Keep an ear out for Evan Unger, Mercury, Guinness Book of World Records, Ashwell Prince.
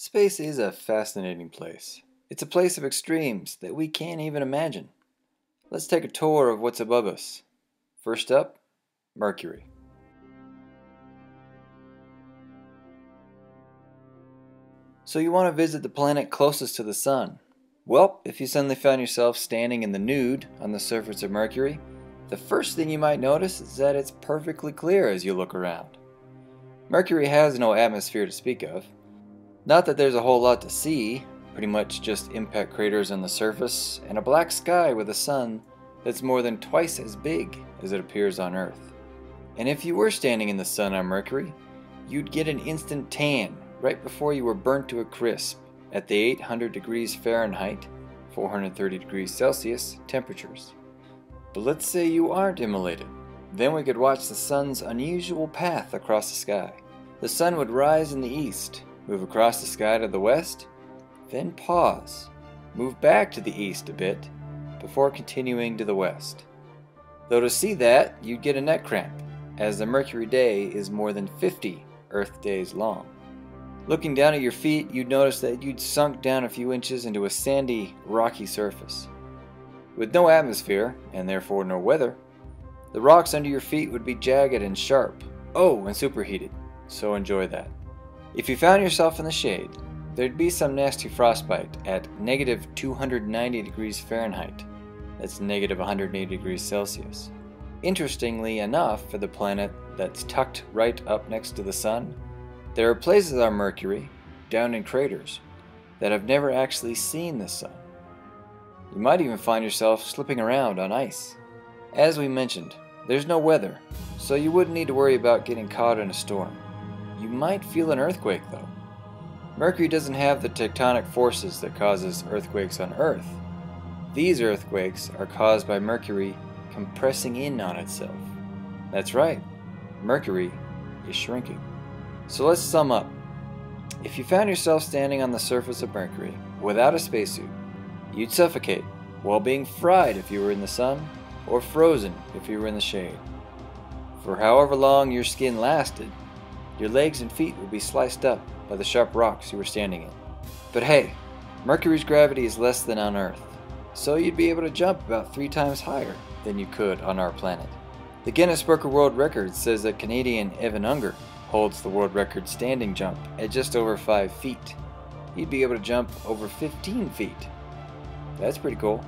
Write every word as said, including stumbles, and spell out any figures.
Space is a fascinating place. It's a place of extremes that we can't even imagine. Let's take a tour of what's above us. First up, Mercury. So you want to visit the planet closest to the Sun. Well, if you suddenly found yourself standing in the nude on the surface of Mercury, the first thing you might notice is that it's perfectly clear as you look around. Mercury has no atmosphere to speak of. Not that there's a whole lot to see, pretty much just impact craters on the surface and a black sky with a sun that's more than twice as big as it appears on Earth. And if you were standing in the sun on Mercury, you'd get an instant tan right before you were burnt to a crisp at the eight hundred degrees Fahrenheit, four hundred thirty degrees Celsius temperatures. But let's say you aren't immolated. Then we could watch the sun's unusual path across the sky. The sun would rise in the east, move across the sky to the west, then pause, move back to the east a bit, before continuing to the west. Though to see that, you'd get a neck cramp, as the Mercury day is more than fifty Earth days long. Looking down at your feet, you'd notice that you'd sunk down a few inches into a sandy, rocky surface. With no atmosphere, and therefore no weather, the rocks under your feet would be jagged and sharp, oh, and superheated, so enjoy that. If you found yourself in the shade, there'd be some nasty frostbite at negative two hundred ninety degrees Fahrenheit. That's negative one hundred eighty degrees Celsius. Interestingly enough, for the planet that's tucked right up next to the Sun, there are places on Mercury, down in craters, that have never actually seen the Sun. You might even find yourself slipping around on ice. As we mentioned, there's no weather, so you wouldn't need to worry about getting caught in a storm. You might feel an earthquake though. Mercury doesn't have the tectonic forces that causes earthquakes on Earth. These earthquakes are caused by Mercury compressing in on itself. That's right, Mercury is shrinking. So let's sum up. If you found yourself standing on the surface of Mercury without a spacesuit, you'd suffocate while being fried if you were in the sun or frozen if you were in the shade. For however long your skin lasted, your legs and feet would be sliced up by the sharp rocks you were standing in. But hey, Mercury's gravity is less than on Earth, so you'd be able to jump about three times higher than you could on our planet. The Guinness Book of World Records says that Canadian Evan Unger holds the world record standing jump at just over five feet. He'd be able to jump over fifteen feet. That's pretty cool.